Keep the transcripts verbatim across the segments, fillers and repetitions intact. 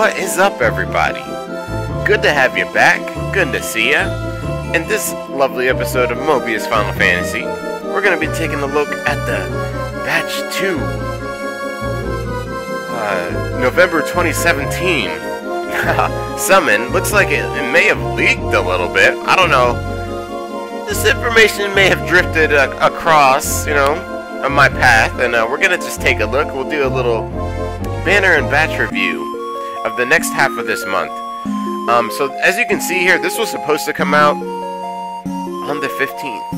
What is up, everybody? Good to have you back, good to see ya. In this lovely episode of Mobius Final Fantasy, we're going to be taking a look at the Batch two, uh, November twenty seventeen, Summon. Looks like it, it may have leaked a little bit, I don't know. This information may have drifted uh, across, you know, on my path, and uh, we're going to just take a look. We'll do a little banner and batch review of the next half of this month. Um, so as you can see here, this was supposed to come out on the fifteenth.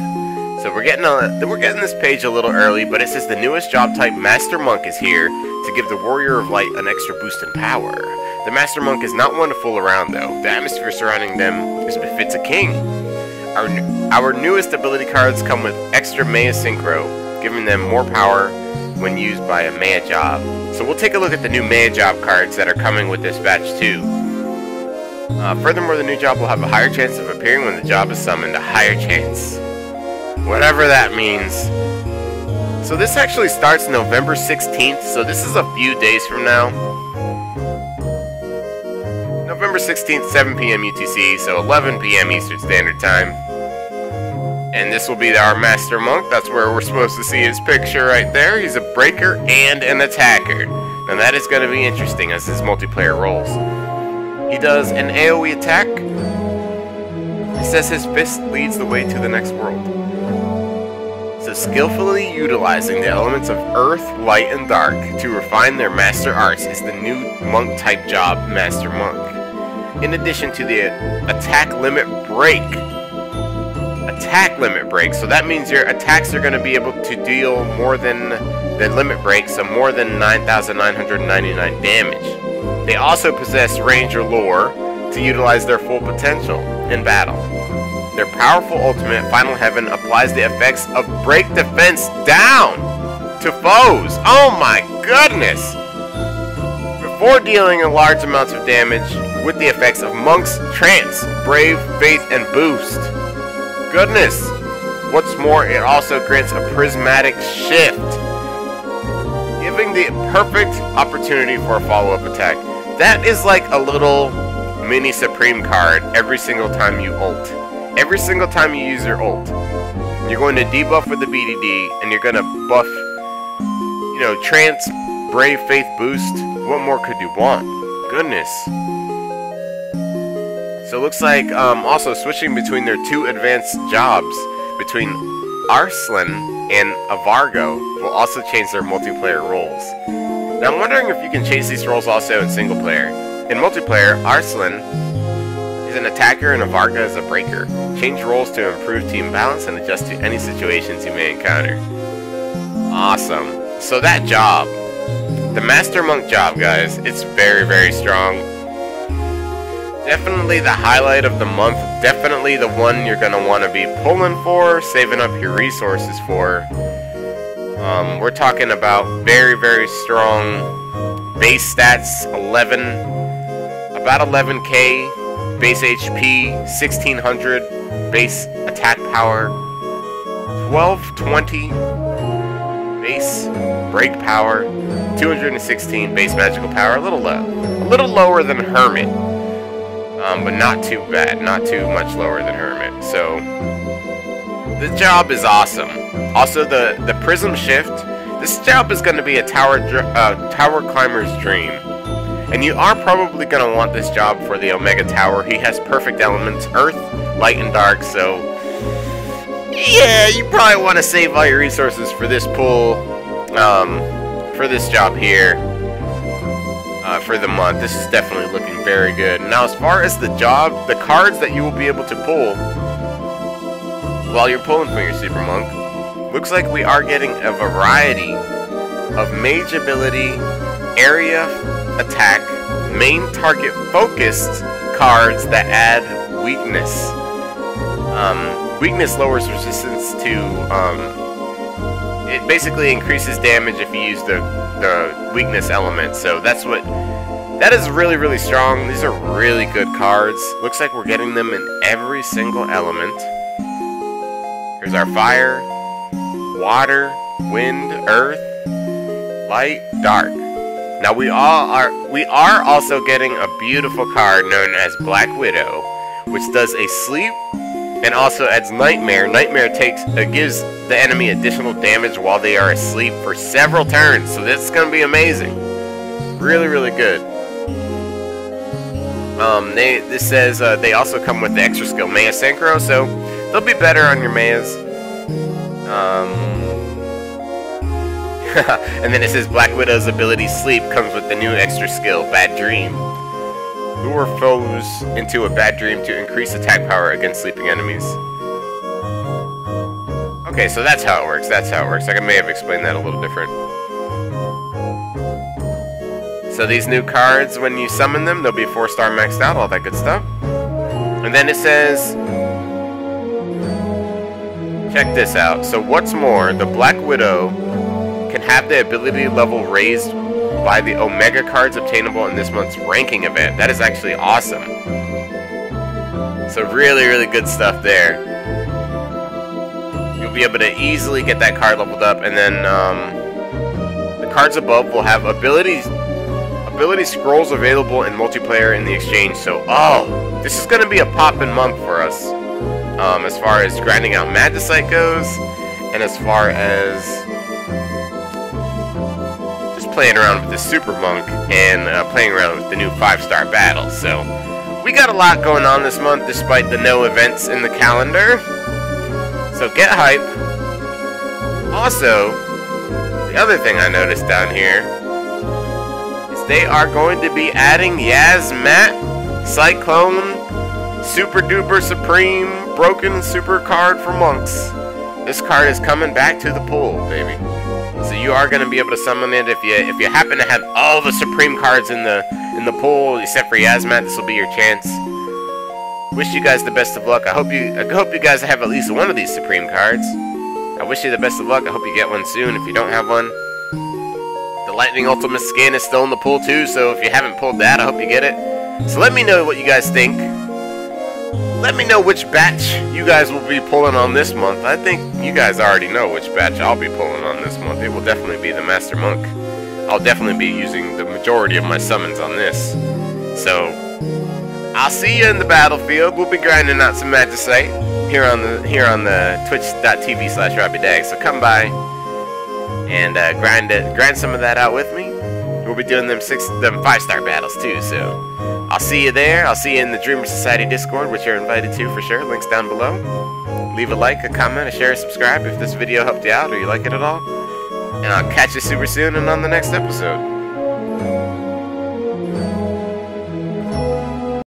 So we're getting a, we're getting this page a little early, but it says the newest job type, Master Monk, is here to give the Warrior of Light an extra boost in power. The Master Monk is not one to fool around, though. The atmosphere surrounding them is befits a king. Our our newest ability cards come with extra Maya Synchro, giving them more power when used by a Maya job. So we'll take a look at the new Maya job cards that are coming with this batch two. Uh, furthermore, the new job will have a higher chance of appearing when the job is summoned. A higher chance. Whatever that means. So this actually starts November sixteenth, so this is a few days from now. November sixteenth, seven p m U T C, so eleven p m Eastern Standard Time. And this will be our Master Monk. That's where we're supposed to see his picture right there. He's a breaker and an attacker. Now that is going to be interesting as his multiplayer rolls. He does an AoE attack. It says his fist leads the way to the next world. So skillfully utilizing the elements of earth, light, and dark to refine their master arts is the new monk type job, Master Monk. In addition to the attack limit break. Attack limit break, so that means your attacks are going to be able to deal more than the limit break, so more than nine thousand nine hundred ninety-nine damage. They also possess Ranger lore to utilize their full potential in battle. Their powerful ultimate, Final Heaven, applies the effects of break defense down to foes. Oh my goodness! Before dealing large amounts of damage with the effects of Monk's Trance, Brave, Faith, and Boost. Goodness! What's more, it also grants a prismatic shift, giving the perfect opportunity for a follow-up attack. That is like a little mini Supreme card every single time you ult. Every single time you use your ult, you're going to debuff with the B D D, and you're going to buff, you know, Trance, Brave, Faith, Boost. What more could you want? Goodness. So it looks like um, also switching between their two advanced jobs, between Arslan and Avargo, will also change their multiplayer roles. Now I'm wondering if you can change these roles also in single player. In multiplayer, Arslan is an attacker and Avargo is a breaker. Change roles to improve team balance and adjust to any situations you may encounter. Awesome. So that job, the Master Monk job, guys, it's very, very strong. Definitely the highlight of the month, definitely the one you're going to want to be pulling for, saving up your resources for. Um, we're talking about very, very strong base stats, eleven, about eleven K, base H P, sixteen hundred, base attack power, twelve twenty, base break power, two hundred sixteen, base magical power, a little low, a little lower than Hermit. Um, but not too bad, not too much lower than Hermit, so the job is awesome. Also, the, the Prism Shift, this job is going to be a tower, uh, tower Climber's Dream, and you are probably going to want this job for the Omega Tower. He has perfect elements, Earth, Light, and Dark, so yeah, you probably want to save all your resources for this pool, um, for this job here. Uh, for the month, this is definitely looking very good. Now, as far as the job, the cards that you will be able to pull while you're pulling for your Super Monk, looks like we are getting a variety of mage ability, area attack, main target focused cards that add weakness. Um, weakness lowers resistance to. Um, it basically increases damage if you use the. The weakness element, so that's what that is. Really, really strong. These are really good cards. Looks like we're getting them in every single element. Here's our fire, water, wind, earth, light, dark. Now we all are we are also getting a beautiful card known as Black Widow, which does a sleep and also adds Nightmare. Nightmare takes uh, gives the enemy additional damage while they are asleep for several turns. So this is going to be amazing. Really, really good. Um, they this says uh, they also come with the extra skill Maya Synchro, so they'll be better on your Mayas. Um. And then it says Black Widow's ability Sleep comes with the new extra skill, Bad Dream. Lure foes into a bad dream to increase attack power against sleeping enemies. Okay, so that's how it works. That's how it works. I may have explained that a little different. So these new cards, when you summon them, they'll be four star maxed out, all that good stuff. And then it says... check this out. So what's more, the Black Widow... can have the ability level raised by the Omega cards obtainable in this month's ranking event. That is actually awesome. So really, really good stuff there. You'll be able to easily get that card leveled up, and then um, the cards above will have abilities, ability scrolls available in multiplayer in the exchange. So, oh, this is going to be a poppin' month for us um, as far as grinding out Magicite goes, and as far as playing around with the Super Monk and uh, playing around with the new five star battle. So we got a lot going on this month despite the no events in the calendar. So get hype. Also, the other thing I noticed down here is they are going to be adding Yiazmat, Cyclone, Super Duper Supreme, Broken Super card for monks. This card is coming back to the pool, baby. So you are going to be able to summon it if you if you happen to have all the Supreme cards in the in the pool except for Yiazmat. This will be your chance. Wish you guys the best of luck. I hope you I hope you guys have at least one of these Supreme cards. I wish you the best of luck. I hope you get one soon. If you don't have one, the Lightning Ultima skin is still in the pool too. So if you haven't pulled that, I hope you get it. So let me know what you guys think. Let me know which batch you guys will be pulling on this month. I think you guys already know which batch I'll be pulling on this month. It will definitely be the Master Monk. I'll definitely be using the majority of my summons on this. So, I'll see you in the battlefield. We'll be grinding out some Magicite here on the here on the twitch dot T V slash Robbie Dag. So come by and uh, grind it, grind some of that out with me. We'll be doing them six, them five star battles too. So. I'll see you there. I'll see you in the Dreamer Society Discord, which you're invited to for sure. Links down below. Leave a like, a comment, a share, a subscribe if this video helped you out or you like it at all. And I'll catch you super soon and on the next episode.